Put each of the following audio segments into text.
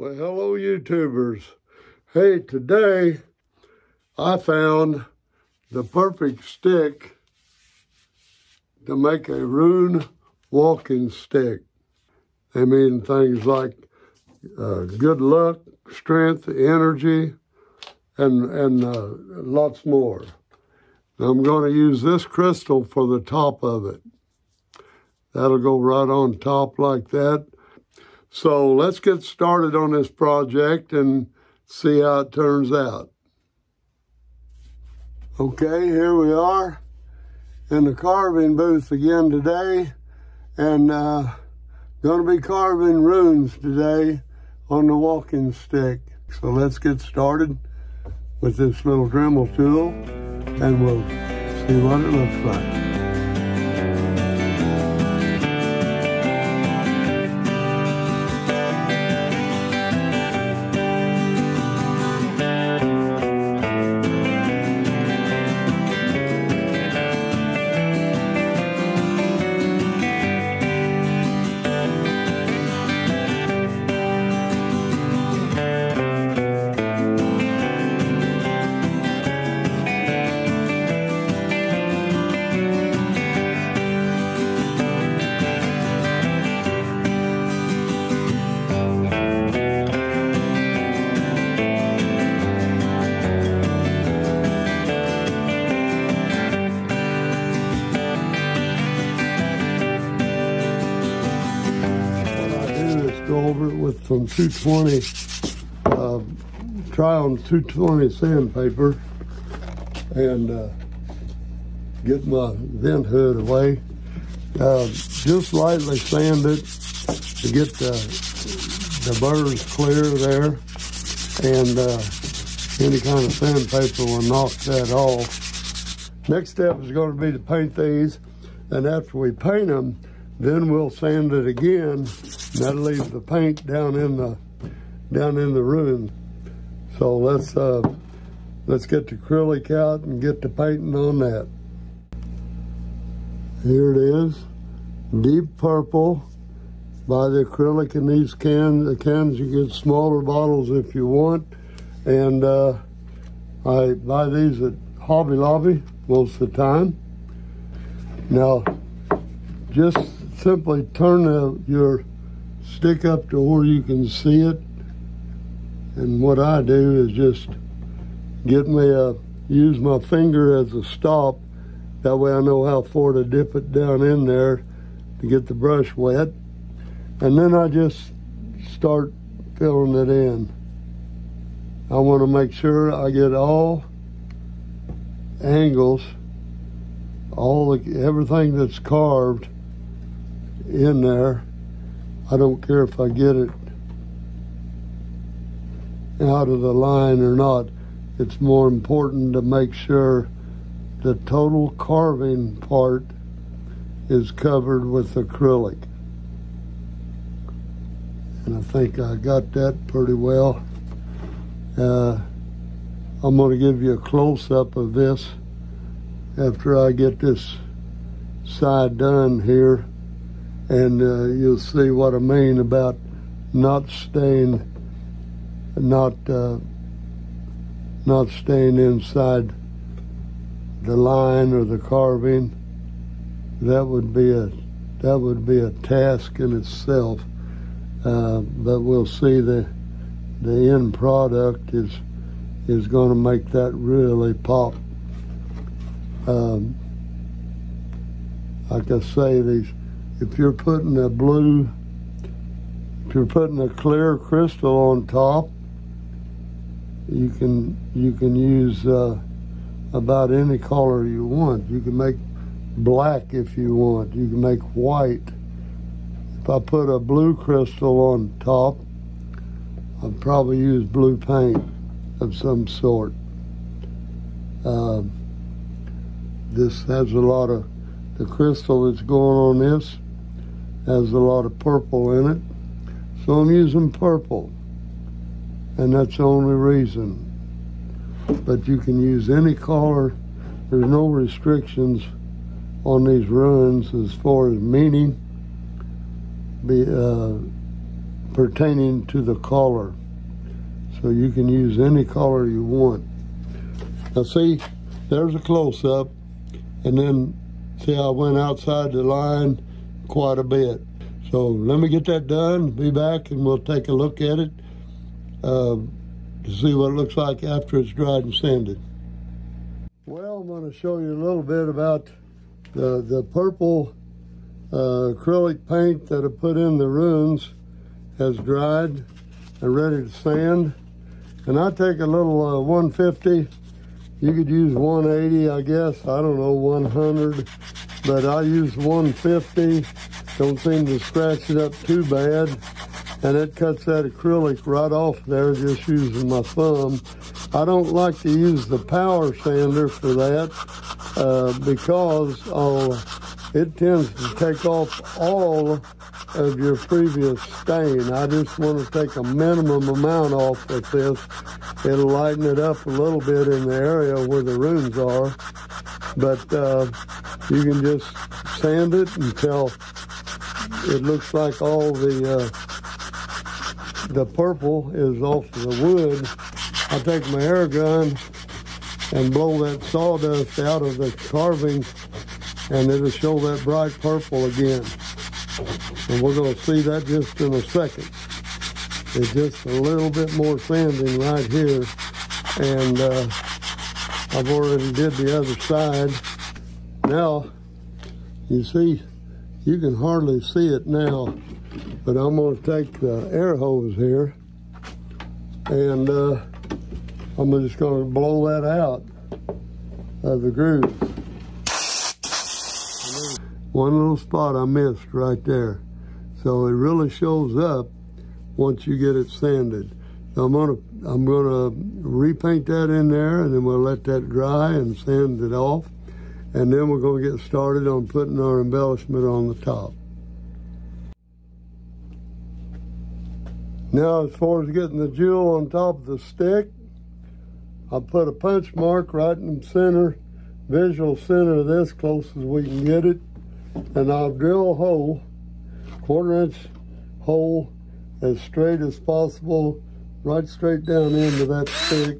Well, hello YouTubers. Hey, today I found the perfect stick to make a rune walking stick. They mean things like good luck, strength, energy, and lots more. I'm going to use this crystal for the top of it. That'll go right on top like that. So let's get started on this project and see how it turns out. Okay, here we are in the carving booth again today, and going to be carving runes today on the walking stick. So let's get started with this little Dremel tool and we'll see what it looks like. With some 220, try on 220 sandpaper, and get my vent hood away. Just lightly sand it to get the burrs clear there, and any kind of sandpaper will knock that off. Next step is going to be to paint these, and after we paint them, then we'll sand it again. That leaves the paint down in the rune. So let's get the acrylic out and get the painting on that. Here it is, deep purple. Buy the acrylic in these cans. The cans, you get smaller bottles if you want. And I buy these at Hobby Lobby most of the time. Now, just simply turn your stick up to where you can see it, and what I do is just use my finger as a stop. That way I know how far to dip it down in there to get the brush wet, and then I just start filling it in. I want to make sure I get all angles, everything that's carved in there. I don't care if I get it out of the line or not. It's more important to make sure the total carving part is covered with acrylic. And I think I got that pretty well. I'm going to give you a close-up of this after I get this side done here. And you'll see what I mean about not staying inside the line or the carving. That would be a task in itself. But we'll see the end product is going to make that really pop. Like I say, if you're putting a clear crystal on top, you can use about any color you want. You can make black if you want. You can make white. If I put a blue crystal on top, I'd probably use blue paint of some sort. This has a lot of, the crystal that's going on this has a lot of purple in it, so I'm using purple, and that's the only reason. But you can use any color. There's no restrictions on these runes as far as meaning. pertaining to the caller. So you can use any color you want. Now see, there's a close-up, and then see I went outside the line quite a bit. So let me get that done, be back, and we'll take a look at it to see what it looks like after it's dried and sanded. Well, I'm going to show you a little bit about the purple acrylic paint that I put in the runes has dried and ready to sand. And I take a little 150. You could use 180, I guess. I don't know, 100. But I use 150. Don't seem to scratch it up too bad. And it cuts that acrylic right off there just using my thumb. I don't like to use the power sander for that because it tends to take off all of your previous stain. I just want to take a minimum amount off with this. It'll lighten it up a little bit in the area where the runes are. But you can just sand it until it looks like all the purple is off of the wood. I take my air gun and blow that sawdust out of the carving, and it'll show that bright purple again. And we're going to see that just in a second. There's just a little bit more sanding right here, and I've already did the other side. Now, you see, you can hardly see it now, but I'm going to take the air hose here, and I'm just going to blow that out of the groove. One little spot I missed right there. So it really shows up once you get it sanded. So I'm gonna repaint that in there, and then we'll let that dry and sand it off. And then we're gonna get started on putting our embellishment on the top. Now, as far as getting the jewel on top of the stick, I put a punch mark right in the center, visual center of this, close as we can get it. And I'll drill a hole, quarter-inch hole, as straight as possible, right straight down into that stick.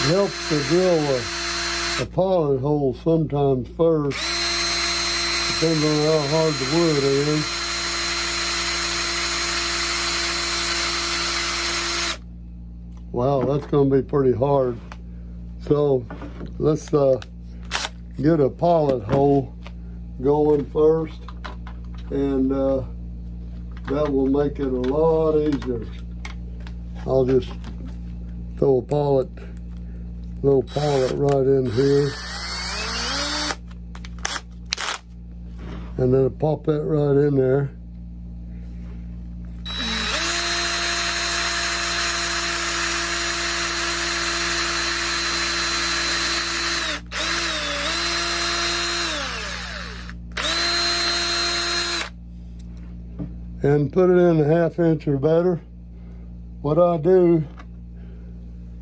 It helps to drill a pilot hole sometimes first, depending on how hard the wood is. Wow, that's going to be pretty hard. So let's get a pilot hole going first, and that will make it a lot easier. I'll just throw a little pilot right in here, and then I'll pop that right in there. And put it in a 1/2 inch or better. What I do,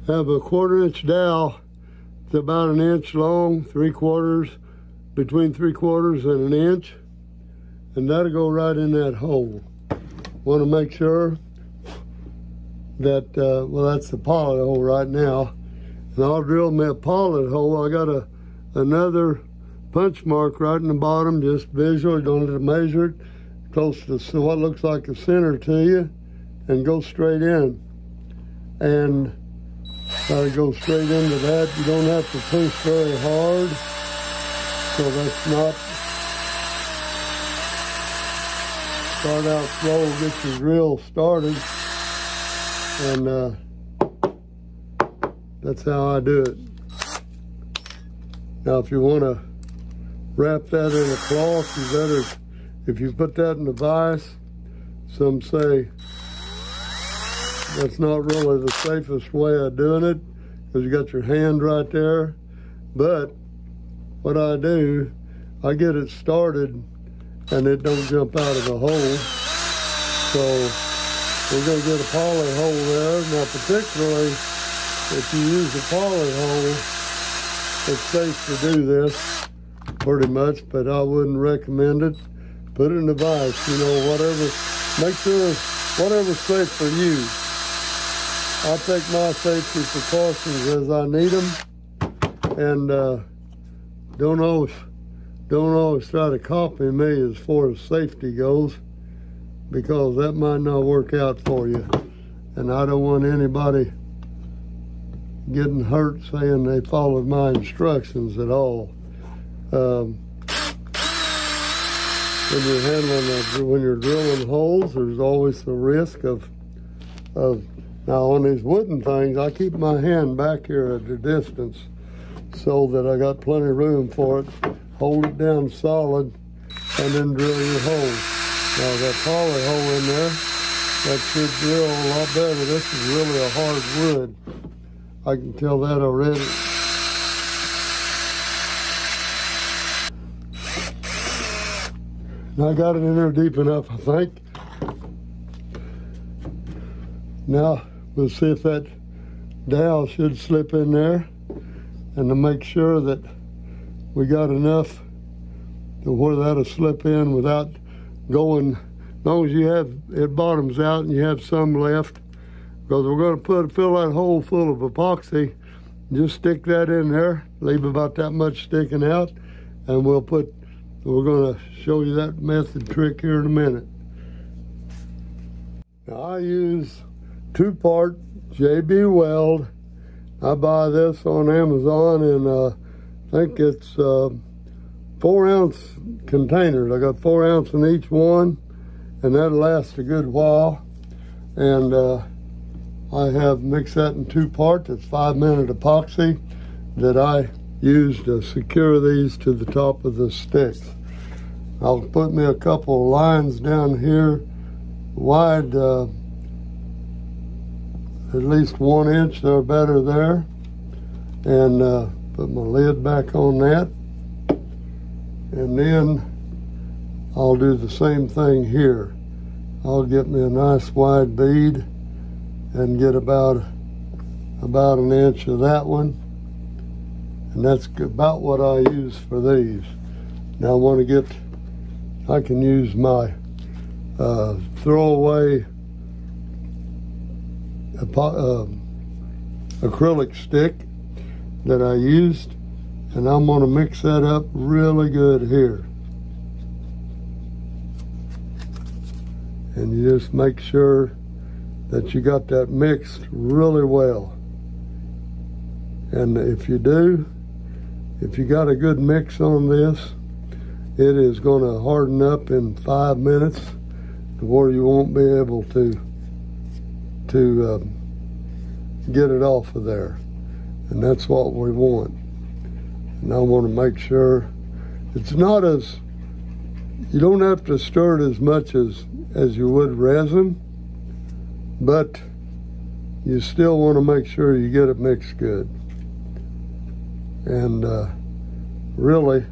have a 1/4 inch dowel. It's about 1 inch long, 3/4, between 3/4 and 1 inch. And that'll go right in that hole. Want to make sure that, well, that's the pilot hole right now. And I'll drill my pilot hole. I got another punch mark right in the bottom, just visually, don't have to measure it. Close to what looks like a center to you, and go straight in. And go straight into that. You don't have to push very hard, so that's not. Start out slow, get your drill started, and that's how I do it. Now, if you want to wrap that in a cloth, you better. If you put that in the vise, some say that's not really the safest way of doing it, because you got your hand right there. But what I do, I get it started and it don't jump out of the hole. So we're gonna get a poly hole there. Now, particularly if you use a poly hole, it's safe to do this pretty much, but I wouldn't recommend it. put it in the vise, you know, whatever. Make sure it's whatever's safe for you. I take my safety precautions as I need them, and don't always try to copy me as far as safety goes, because that might not work out for you. And I don't want anybody getting hurt saying they followed my instructions at all. When you're handling, when you're drilling holes, there's always the risk of now on these wooden things, I keep my hand back here at a distance so that I got plenty of room for it. Hold it down solid and then drill your hole. Now that poly hole in there, that should drill a lot better. This is really a hard wood. I can tell that already. And I got it in there deep enough, I think. Now we'll see if that dowel should slip in there, and to make sure that we got enough to where that'll slip in without going, as long as you have, it bottoms out and you have some left, because we're going to fill that hole full of epoxy. Just stick that in there, leave about that much sticking out, and we're going to show you that method trick here in a minute. Now I use 2-part JB Weld. I buy this on Amazon, and I think it's 4-ounce containers. I got 4 ounces in each one, and that lasts a good while. And I have mixed that in 2 parts. It's 5-minute epoxy that I use to secure these to the top of the sticks. I'll put me a couple of lines down here, wide, at least 1 inch or better there, and put my lid back on that. And then I'll do the same thing here. I'll get me a nice wide bead and get about 1 inch of that one, and that's about what I use for these. Now I want to get, I can use my throwaway acrylic stick that I used, and I'm going to mix that up really good here, and you just make sure that you got that mixed really well. And if you do, if you got a good mix on this, it is going to harden up in 5 minutes to where you won't be able to get it off of there, and that's what we want. And I want to make sure it's not as, you don't have to stir it as much as you would resin, but you still want to make sure you get it mixed good. And really,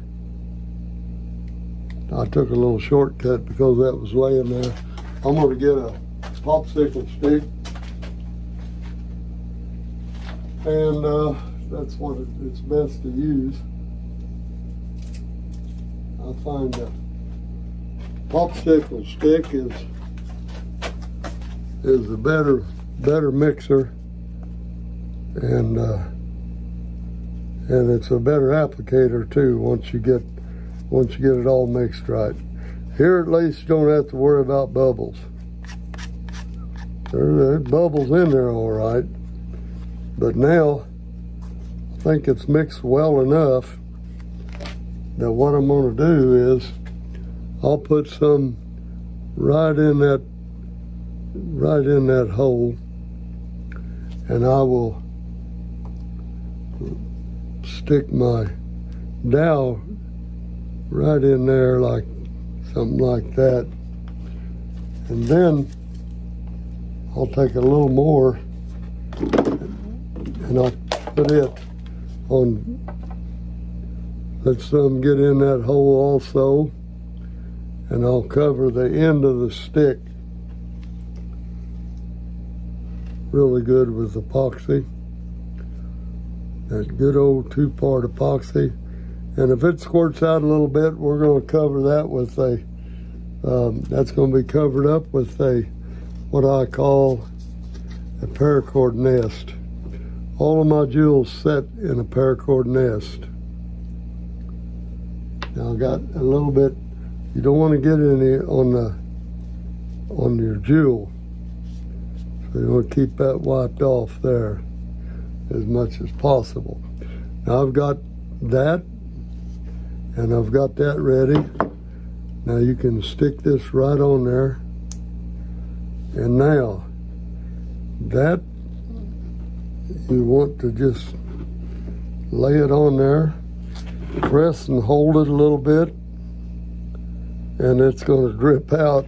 I took a little shortcut because that was laying there. I'm going to get a popsicle stick, and that's what it's best to use. I find a popsicle stick is a better mixer, and it's a better applicator too. Once you get it all mixed right, here at least you don't have to worry about bubbles. There's bubbles in there all right, but now I think it's mixed well enough that what I'm going to do is I'll put some right in that hole, and I will stick my dowel right in there, like something like that. And then I'll take a little more and I'll put it on, let some get in that hole also, and I'll cover the end of the stick really good with epoxy, that good old 2-part epoxy. And if it squirts out a little bit, we're going to cover that with a That's going to be covered up with a what I call a paracord nest. All of my jewels set in a paracord nest. Now I got a little bit. You don't want to get any on your jewel, so you want to keep that wiped off there as much as possible. Now I've got that, and I've got that ready. Now you can stick this right on there. And now that you want to just lay it on there, press and hold it a little bit, and it's going to drip out.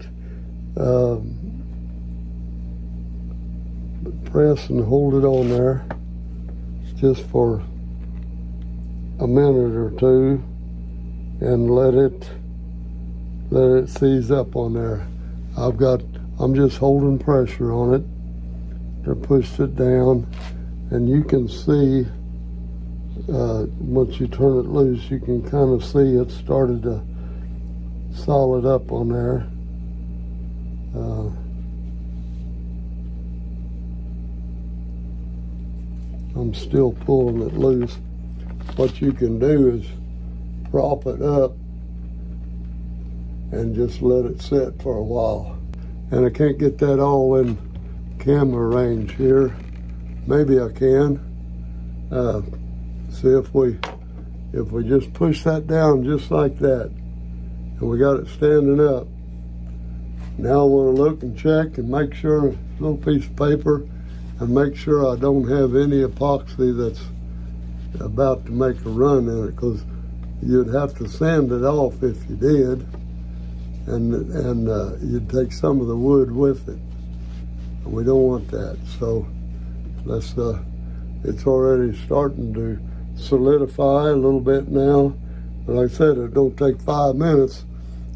Press and hold it on there just for a minute or two, and let it seize up on there. I'm just holding pressure on it to push it down, and you can see once you turn it loose, you can kind of see it started to solid up on there. I'm still pulling it loose. What you can do is prop it up and just let it sit for a while. And I can't get that all in camera range here. Maybe I can. See if we just push that down just like that, and we got it standing up. Now I want to look and check and make sure, a little piece of paper, and make sure I don't have any epoxy that's about to make a run in it, because you'd have to sand it off if you did, and you'd take some of the wood with it, and we don't want that. So let's it's already starting to solidify a little bit now, but like I said, it don't take 5 minutes,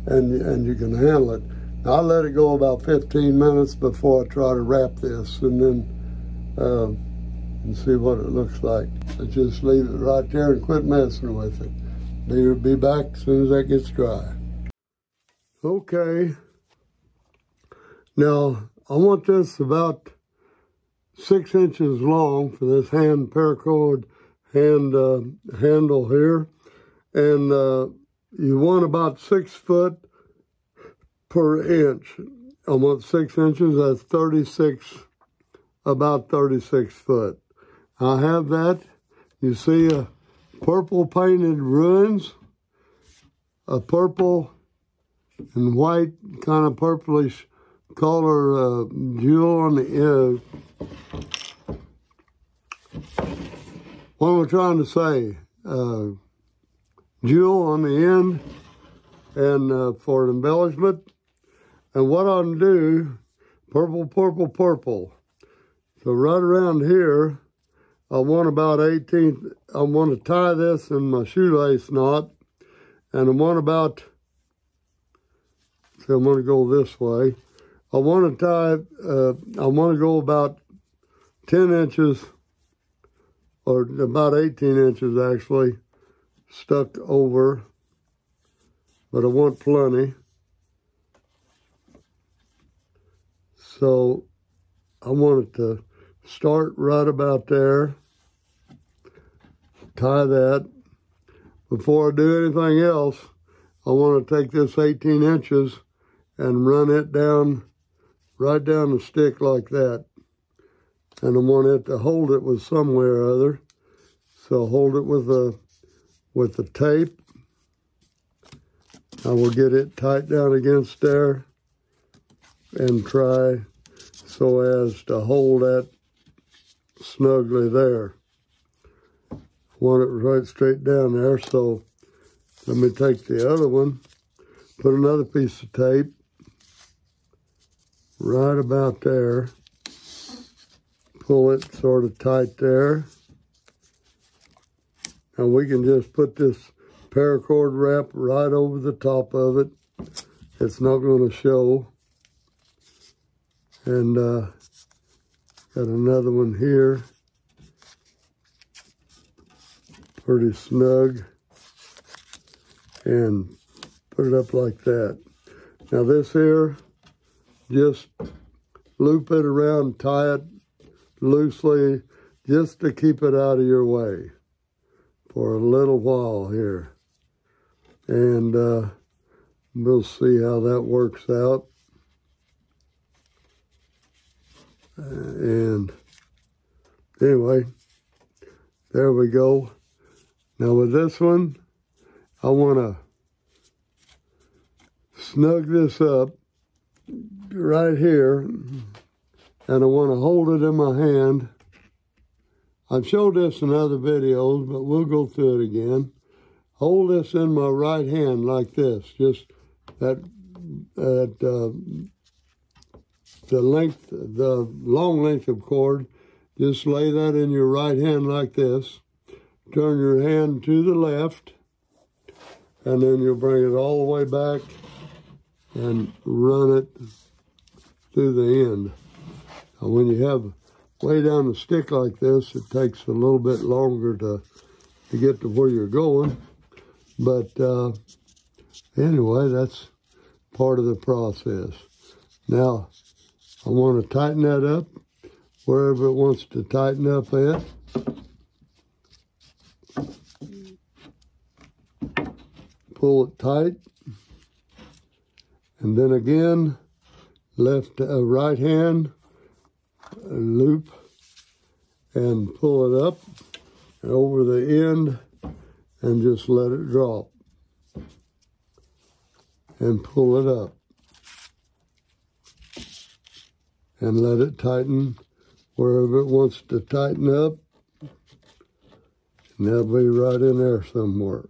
and you can handle it. Now, I let it go about 15 minutes before I try to wrap this, and then and see what it looks like. I just leave it right there and quit messing with it. Be back as soon as that gets dry. Okay, now I want this about 6 inches long for this hand paracord handle here, and you want about 6 foot per inch. I want 6 inches. That's 36, about 36 foot. I have that. You see a purple painted ruins, a purple and white kind of purplish color jewel on the what am I trying to say? Jewel on the end, and for an embellishment. And what I'll do, purple. So right around here, I want about 18. I want to tie this in my shoelace knot, and I want about. So I'm going to go this way. I want to tie, I want to go about 10 inches, or about 18 inches actually, stuck over, but I want plenty. So I want it to start right about there, tie that. Before I do anything else, I want to take this 18 inches and run it down, right down the stick like that. And I want it to hold it with somewhere or other. So hold it with the tape. I will get it tight down against there and try so as to hold that snugly there. Want it right straight down there. So let me take the other one, put another piece of tape right about there, pull it sort of tight there. And we can just put this paracord wrap right over the top of it. It's not going to show. And got another one here, pretty snug, and put it up like that. Now this here, just loop it around, tie it loosely just to keep it out of your way for a little while here. And we'll see how that works out. And anyway, there we go. Now with this one, I want to snug this up right here, and I want to hold it in my hand. I've showed this in other videos, but we'll go through it again. Hold this in my right hand like this, just the length, the long length of cord. Just lay that in your right hand like this. Turn your hand to the left, and then you'll bring it all the way back and run it through the end. Now, when you have way down the stick like this, it takes a little bit longer to get to where you're going. But anyway, that's part of the process. Now, I want to tighten that up wherever it wants to tighten up at. Pull it tight. And then again, right hand, loop, and pull it up and over the end and just let it drop. And pull it up. And let it tighten wherever it wants to tighten up. And that'll be right in there somewhere.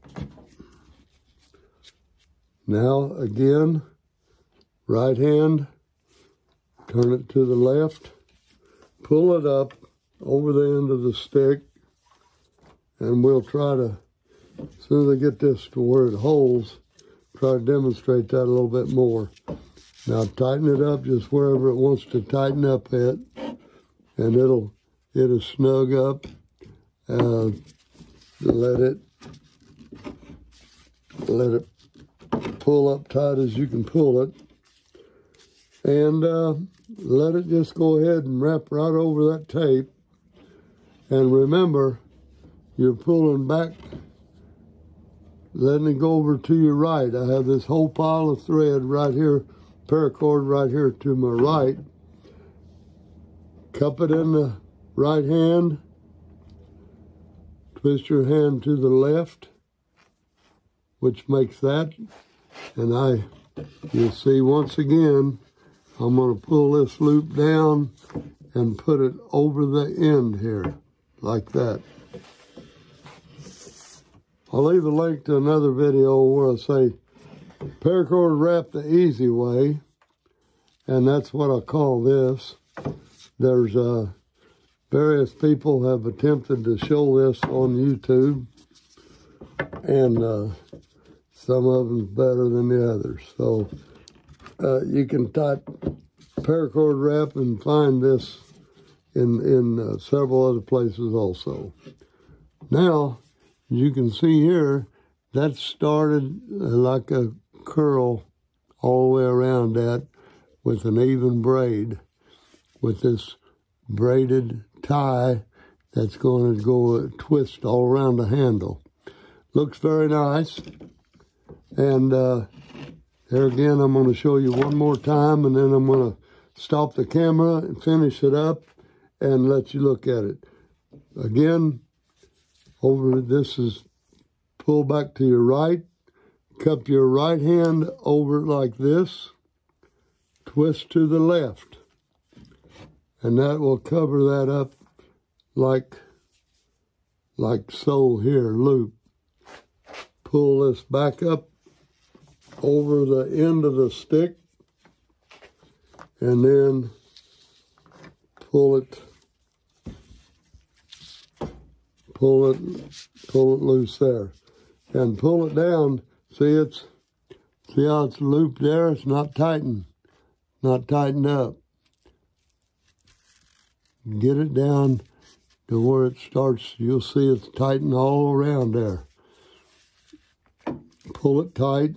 Now, again, right hand, turn it to the left, pull it up over the end of the stick, and we'll try to, as soon as I get this to where it holds, try to demonstrate that a little bit more. Now tighten it up just wherever it wants to tighten up at, and it'll snug up. Let it pull up tight as you can pull it, and let it just go ahead and wrap right over that tape. And remember, you're pulling back, letting it go over to your right. I have this whole pile of thread right here, paracord right here to my right. Cup it in the right hand. Twist your hand to the left, which makes that. And you'll see once again, I'm going to pull this loop down and put it over the end here, like that. I'll leave a link to another video where I say paracord wrap the easy way, and that's what I call this. There's various people have attempted to show this on YouTube, and some of them's better than the others. So you can type paracord wrap and find this in several other places also. Now, as you can see here, that started like a curl all the way around that with an even braid, with this braided tie that's going to go twist all around the handle. Looks very nice. And there again, I'm going to show you one more time, and then I'm going to stop the camera and finish it up and let you look at it. Again, over this is pull back to your right, cup your right hand over like this, twist to the left, and that will cover that up like so here, loop. Pull this back up over the end of the stick, and then pull it loose there, and pull it down. See how it's looped there? It's not tightened, up. Get it down to where it starts. You'll see it's tightened all around there. Pull it tight,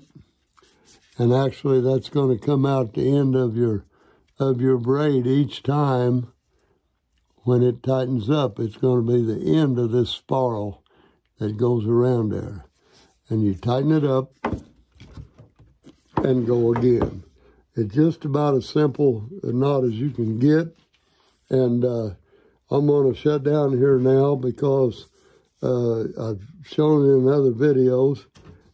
And actually that's going to come out the end of your braid each time. When it tightens up, it's going to be the end of this spiral that goes around there. And you tighten it up and go again. It's just about as simple a knot as you can get. And I'm going to shut down here now because I've shown it in other videos.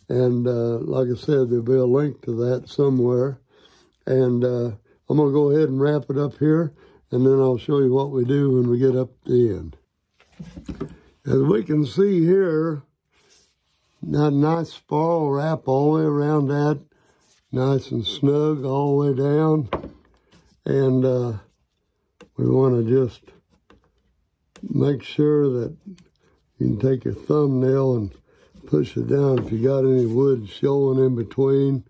And like I said, there'll be a link to that somewhere. And I'm going to go ahead and wrap it up here. And then I'll show you what we do when we get up to the end. As we can see here, that nice spiral wrap all the way around that. Nice and snug all the way down. And we want to just make sure that you can take your thumbnail and push it down. If you got any wood showing in between,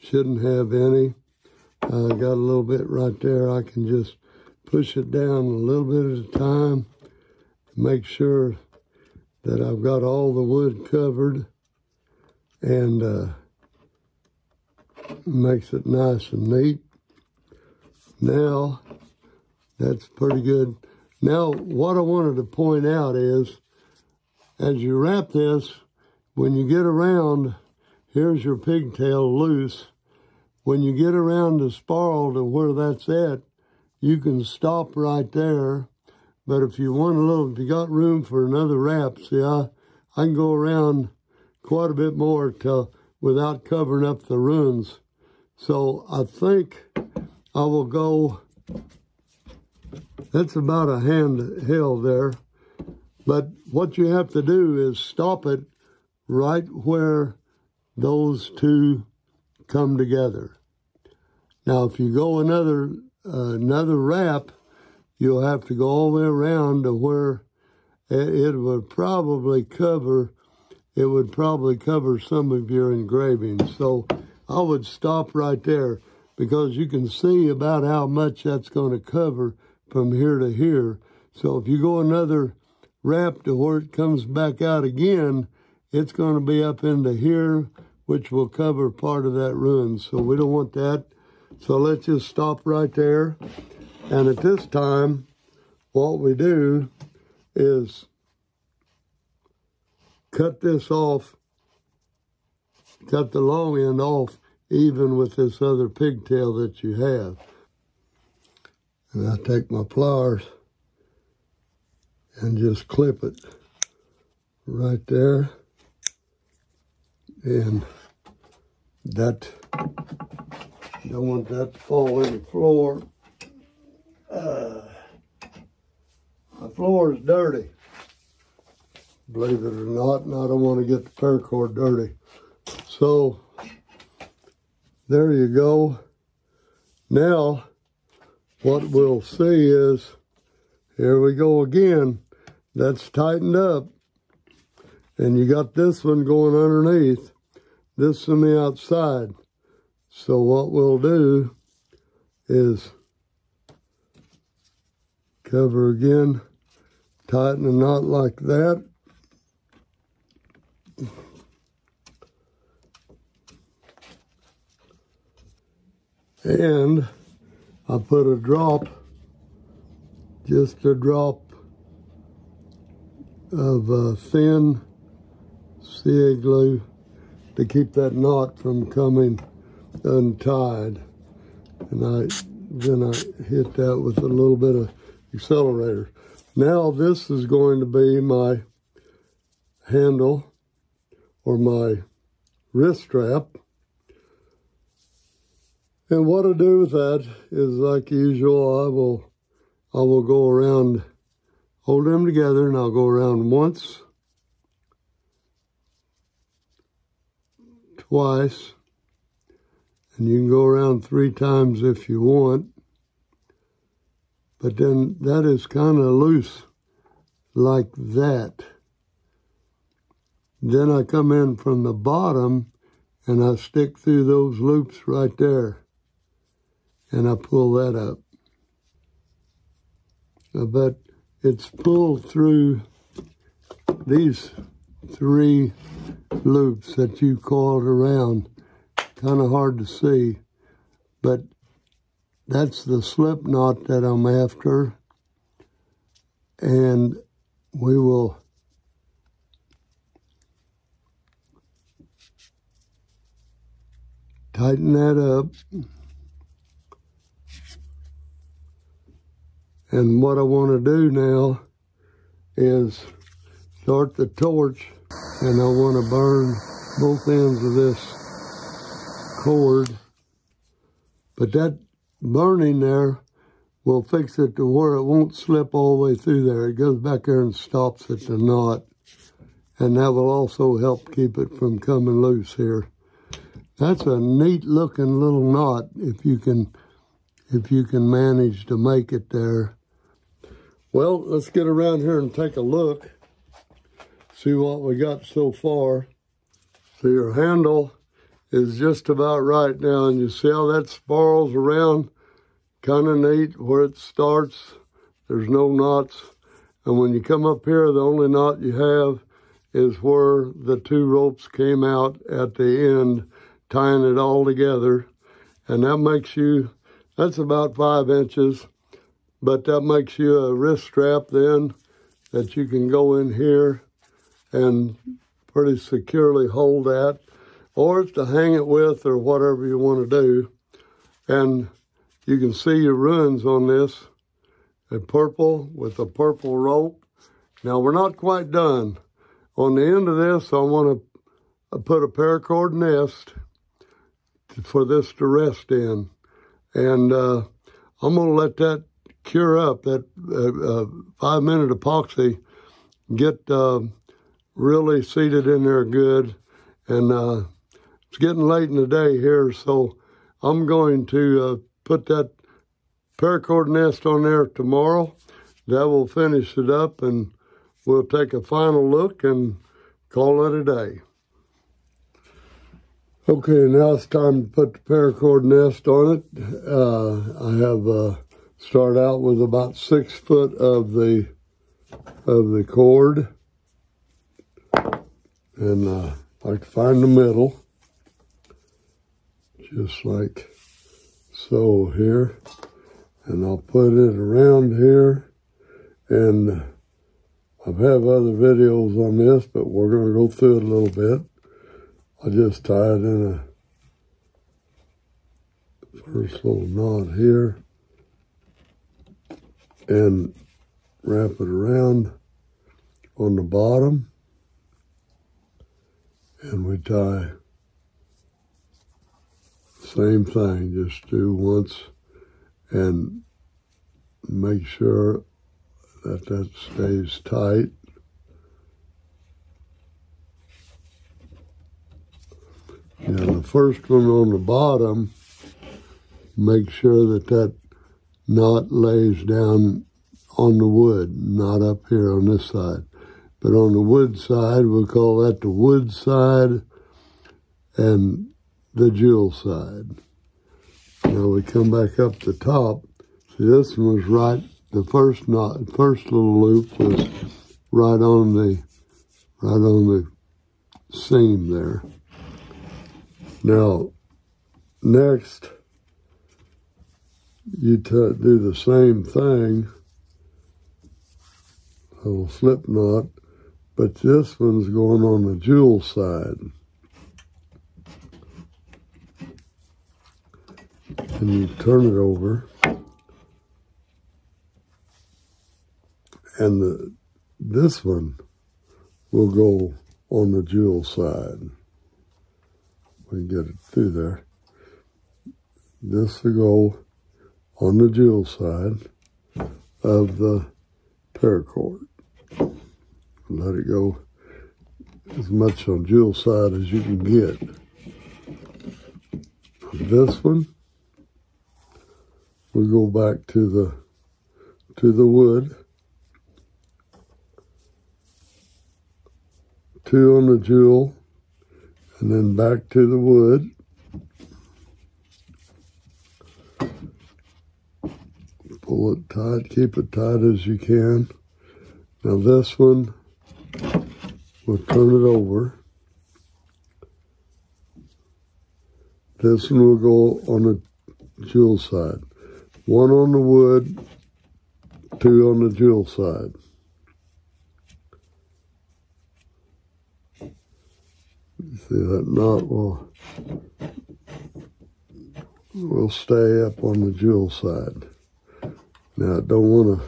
shouldn't have any. I got a little bit right there. I can just push it down a little bit at a time to make sure that I've got all the wood covered, and makes it nice and neat. Now, that's pretty good. Now, what I wanted to point out is, as you wrap this, when you get around, here's your pigtail loose. When you get around the spiral to where that's at, you can stop right there, but if you want a little, if you got room for another wrap, see, I can go around quite a bit more without covering up the runes. So I think I will go, that's about a handheld there, but what you have to do is stop it right where those two come together. Now, if you go another wrap, you'll have to go all the way around to where it would probably cover some of your engravings. So I would stop right there, because you can see about how much that's going to cover from here to here. So if you go another wrap to where it comes back out again, it's going to be up into here, which will cover part of that run. So we don't want that. So let's just stop right there. And at this time, what we do is cut this off, cut the long end off, even with this other pigtail that you have. And I take my pliers and just clip it right there. And that, don't want that to fall in the floor. The floor is dirty, believe it or not, and I don't want to get the paracord dirty. So, there you go. Now, what we'll see is, here we go again. That's tightened up, and you got this one going underneath, this on the outside. So what we'll do is cover again, tighten a knot like that. And I put a drop, just a drop of thin CA glue to keep that knot from coming untied, and then I hit that with a little bit of accelerator. Now this is going to be my handle, or my wrist strap. And what I do with that is, like usual, I will go around, hold them together, and I'll go around once, twice. And you can go around 3 times if you want. But then that is kind of loose like that. Then I come in from the bottom and I stick through those loops right there. And I pull that up. But it's pulled through these 3 loops that you coiled around. kind of hard to see, but that's the slip knot that I'm after, and we will tighten that up. And what I want to do now is start the torch, and I want to burn both ends of this cord. But that burning there will fix it to where it won't slip all the way through there. It goes back there and stops at the knot. And that will also help keep it from coming loose here. That's a neat looking little knot if you can manage to make it there. Well, let's get around here and take a look. See what we got so far. So your handle is just about right now, and you see how that spirals around? Kind of neat where it starts. There's no knots. And when you come up here, the only knot you have is where the two ropes came out at the end, tying it all together. And that makes you, that's about 5 inches, but that makes you a wrist strap then that you can go in here and pretty securely hold that, or to hang it with, or whatever you want to do. And you can see your runes on this, a purple with a purple rope. Now we're not quite done. On the end of this, I want to put a paracord nest for this to rest in. And I'm going to let that cure up, that 5-minute epoxy get really seated in there good. And it's getting late in the day here, so I'm going to put that paracord nest on there tomorrow. That will finish it up, and we'll take a final look and call it a day. Okay, now it's time to put the paracord nest on it. I have start out with about 6 foot of the cord, and I like to find the middle, just like so here, and I'll put it around here. And I have other videos on this, but we're going to go through it a little bit. I just tie it in a first little knot here and wrap it around on the bottom, and we tie the same thing, just do once and make sure that that stays tight. Now the first one on the bottom, make sure that that knot lays down on the wood, not up here on this side. But on the wood side, we'll call that the wood side and the jewel side. Now we come back up the top. See, this one was right, the first knot, first little loop was right on the seam there. Now, next, you do the same thing, a little slip knot, but this one's going on the jewel side. And you turn it over, and this one will go on the jewel side. We get it through there. This will go on the jewel side of the paracord. Let it go as much on jewel side as you can get. This one will go back to the wood. Two on the jewel. And then back to the wood. Pull it tight, keep it tight as you can. Now this one, we'll turn it over. This one will go on the jewel side. One on the wood, two on the jewel side. You see that knot will stay up on the jewel side. Now it don't want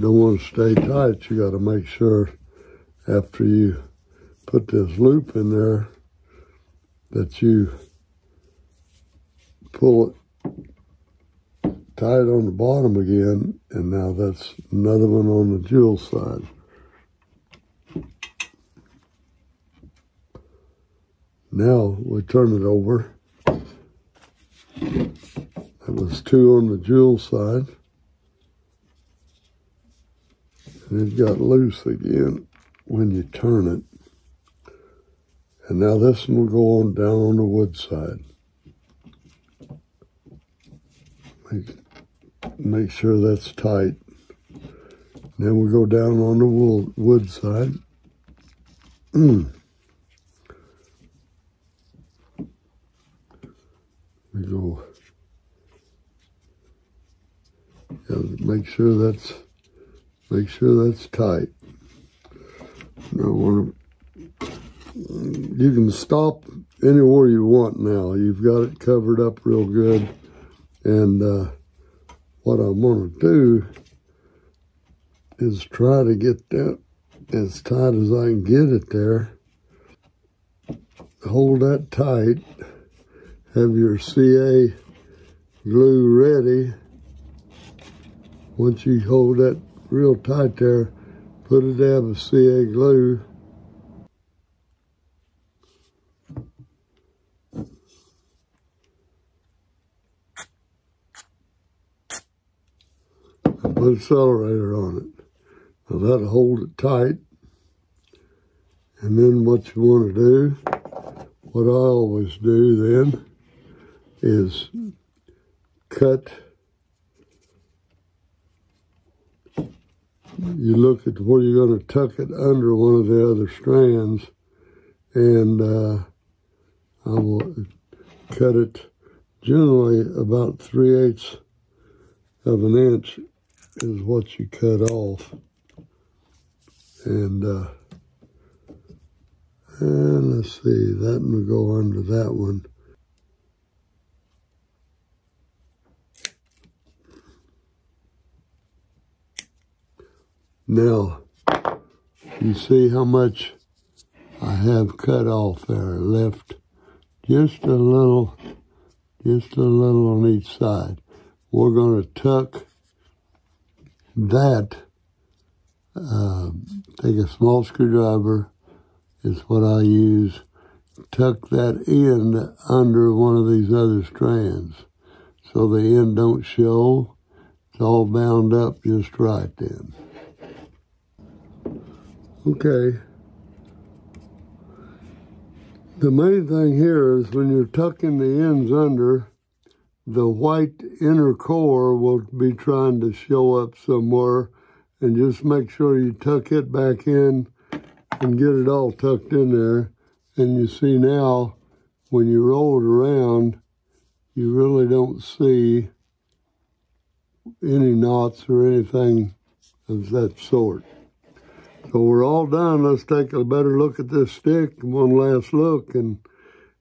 to stay tight. You got to make sure after you put this loop in there that you pull it tight on the bottom again, and now that's another one on the jewel side. Now we turn it over. That was two on the jewel side. And it got loose again when you turn it. And now this one will go on down on the wood side. Make sure that's tight. Then we'll go down on the wood side. We go. Yeah, make sure that's tight. Now you can stop anywhere you want now. You've got it covered up real good. And what I want to do is try to get that as tight as I can get it there. Hold that tight. Have your CA glue ready. Once you hold that real tight there, put a dab of CA glue. And put accelerator on it. Now that'll hold it tight. And then what you want to do, what I always do then, is cut. You look at where you're going to tuck it under one of the other strands, and I will cut it generally about 3/8 of an inch is what you cut off, and let's see, that will go under that one. Now, you see how much I have cut off there, left just a little on each side. We're going to tuck that, take a small screwdriver, is what I use, tuck that end under one of these other strands so the end don't show. It's all bound up just right then. Okay, the main thing here is when you're tucking the ends under, the white inner core will be trying to show up somewhere, and just make sure you tuck it back in and get it all tucked in there. And you see now, when you roll it around, you really don't see any knots or anything of that sort. So we're all done. Let's take a better look at this stick, one last look, and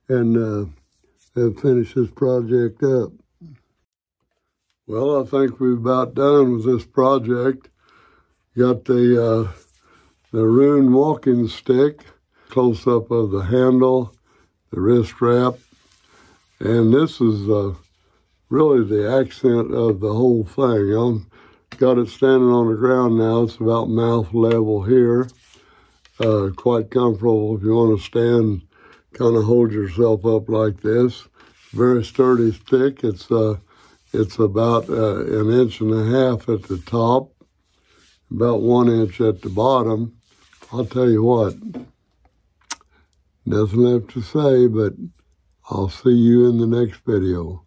finish this project up. Well, I think we're about done with this project. Got the Rune walking stick, close-up of the handle, the wrist wrap, and this is really the accent of the whole thing. Got it standing on the ground now. It's about mouth level here. Quite comfortable if you want to stand, kind of hold yourself up like this. Very sturdy stick. It's about 1.5 inches at the top, about 1 inch at the bottom. I'll tell you what, nothing left to say, but I'll see you in the next video.